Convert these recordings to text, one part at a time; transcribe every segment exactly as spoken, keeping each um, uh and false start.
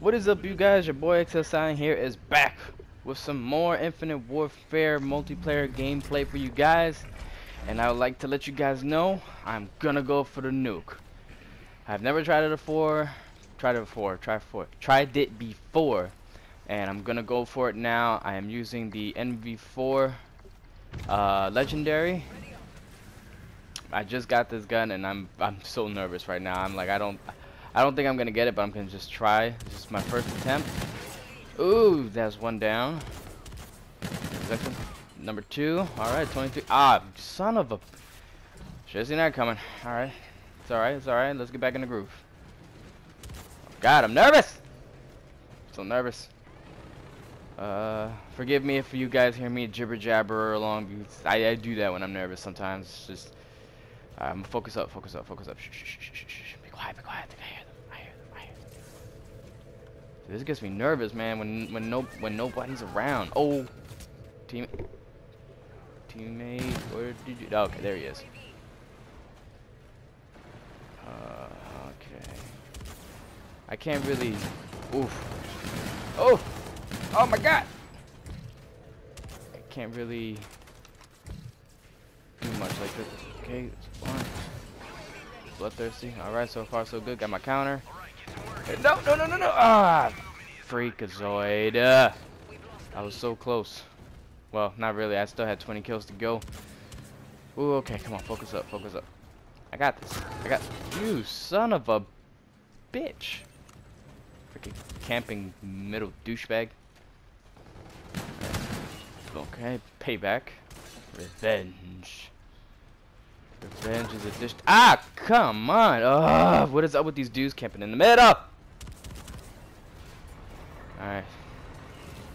What is up, you guys? Your boy XLSILenT here is back with some more Infinite Warfare multiplayer gameplay for you guys, and I would like to let you guys know I'm gonna go for the nuke. I've never tried it before, tried it before, tried for, tried it before, and I'm gonna go for it now. I am using the N V four uh, legendary. I just got this gun, and I'm I'm so nervous right now. I'm like I don't. I don't think I'm gonna get it, but I'm gonna just try. This is my first attempt. Ooh, that's one down. Second, number two. All right, twenty-three. Ah, son of a. Should've seen that coming. All right, it's all right. It's all right. Let's get back in the groove. Oh, God, I'm nervous. I'm so nervous. Uh, forgive me if you guys hear me jibber jabber along. I, I do that when I'm nervous sometimes. It's just. I'm um, focus up. Focus up. Focus up. Shh, shh, shh, shh, shh. Be quiet. Be quiet. This gets me nervous, man. When when no when nobody's around. Oh, team, teammate, where did you? Oh, okay, there he is. Uh, okay. I can't really. Oof. Oh. Oh my God. I can't really do much like this. Okay, it's fine. Bloodthirsty. All right, so far so good. Got my counter. No, no, no, no, no! Ah! Freakazoid! Uh, I was so close. Well, not really. I still had twenty kills to go. Ooh, okay. Come on. Focus up. Focus up. I got this. I got... You son of a bitch! Freaking camping middle douchebag. Okay. Payback. Revenge. Revenge is a dish... Ah! Come on! Ugh, what is up with these dudes camping in the middle? Alright.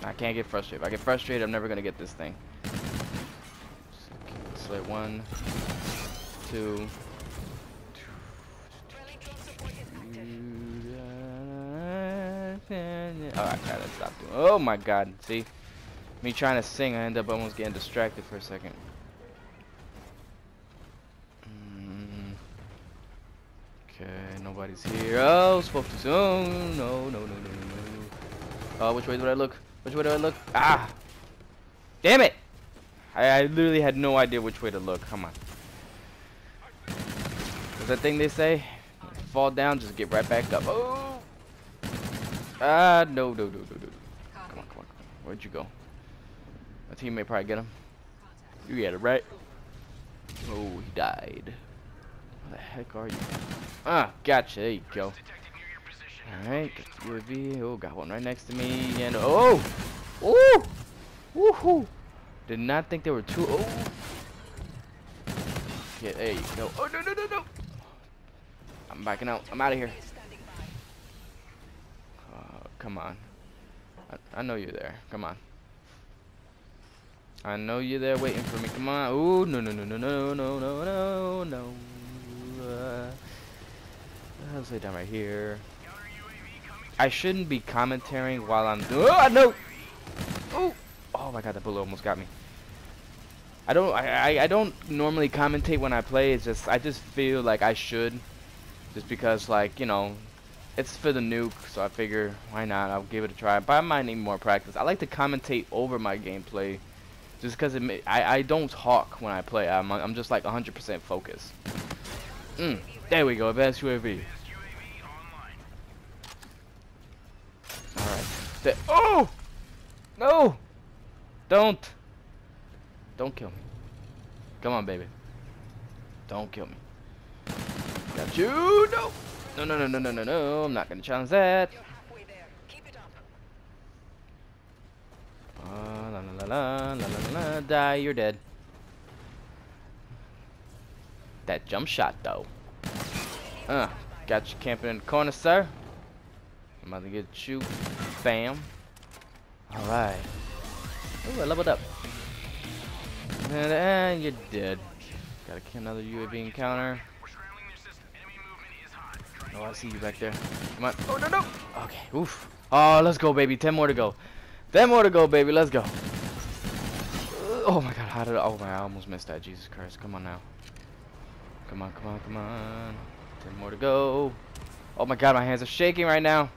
I can't get frustrated. If I get frustrated, I'm never gonna get this thing. Slay one, two. Alright, I gotta stop doing. Oh my God! See, me trying to sing, I end up almost getting distracted for a second. Okay, nobody's here. Oh, spoke too soon. No, no, no, no, no. Oh, uh, which way do I look? Which way do I look? Ah! Damn it! I, I literally had no idea which way to look. Come on. What's that thing they say? Fall down, just get right back up. Oh! Ah, no, no, no, no, no. Come on, come on, come on. Where'd you go? My teammate probably get him. You get it, right? Oh, he died. Where the heck are you? Ah, gotcha. There you go. Alright, U A V. Oh, got one right next to me. And oh! Ooh! Woohoo! Did not think there were two. Oh! Yeah, there you go. Oh, no, no, no, no! I'm backing out. I'm out of here. Oh, come on. I, I know you're there. Come on. I know you're there waiting for me. Come on. Oh, no, no, no, no, no, no, no, no, no. Uh, I'll lay down right here. I shouldn't be commentating while I'm doing. Oh no! Oh! Oh my God! That bullet almost got me. I don't. I, I. I don't normally commentate when I play. It's just. I just feel like I should, just because, like, you know, it's for the nuke. So I figure, why not? I'll give it a try. But I might need more practice. I like to commentate over my gameplay, just because it. I. I don't talk when I play. I'm. I'm just like one hundred percent focused. Mm, there we go, advanced U A V. Alright. There. Oh! No! Don't! Don't kill me. Come on, baby. Don't kill me. Got you! No! No, no, no, no, no, no, no. I'm not gonna challenge that. Uh, la, la, la, la, la, la, la. Die, you're dead. That jump shot, though. Uh, got you camping in the corner, sir. I'm about to get you. Bam. Alright. Ooh, I leveled up. And, and you're dead. Gotta kill another U A V encounter. Oh, I see you back there. Come on. Oh, no, no. Okay, oof. Oh, let's go, baby. ten more to go. ten more to go, baby. Let's go. Oh, my God. How did I... Oh, my, I almost missed that. Jesus Christ. Come on now. Come on, come on, come on. ten more to go. Oh my God, my hands are shaking right now.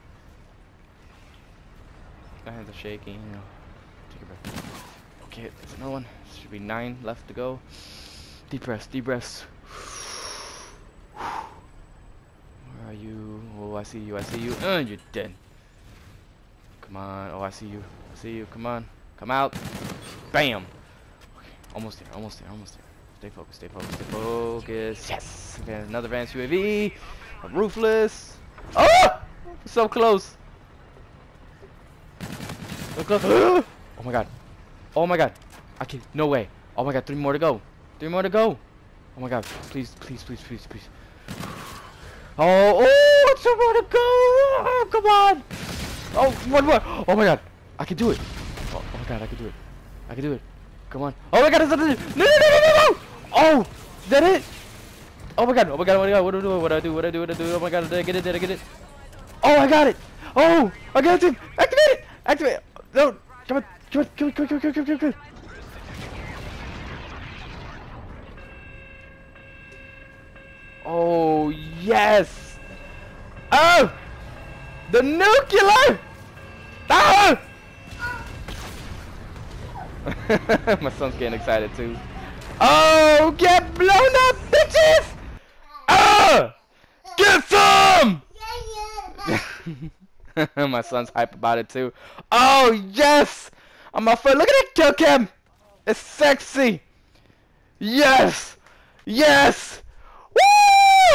kinds of shaking. Take a breath. Okay, there's another one. Should be nine left to go. Deep breaths, deep breaths. Where are you? Oh, I see you, I see you. Uh, you're dead. Come on. Oh, I see you. I see you. Come on. Come out. Bam. Okay, almost there, almost there, almost there. Stay focused, stay focused, stay focused. Yes! There's another advanced U A V. I'm roofless. Oh! So close. So close. Oh my god. Oh my god. I can't. No way. Oh my god. Three more to go. Three more to go. Oh my god. Please, please, please, please, please. Oh, oh, two more to go. Oh, come on. Oh, one more. Oh my god. I can do it. Oh, oh my god. I can do it. I can do it. Come on. Oh my god. It's another. No, no, no, no, no, no. Oh, is that it? Oh my god, oh my god, oh my god, what do I do, what do I do, what do I do, what do I do, oh my god, did I get it, did I get it? Oh, I got it! Oh, I got it! Activate it! Activate it! No! Come on, come on, come on, come on, come on, come on, come on! Oh, yes! Oh! The nuclear! Ah! My son's getting excited too. Oh, get blown up, bitches! Ah! Get some! My son's hype about it too. Oh, yes! I'm off. Look at that kill cam! It's sexy! Yes! Yes!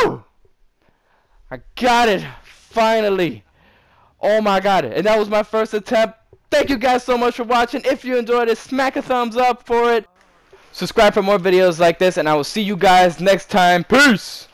Woo! I got it! Finally! Oh my god. And that was my first attempt. Thank you guys so much for watching. If you enjoyed it, smack a thumbs up for it. Subscribe for more videos like this, and I will see you guys next time. Peace!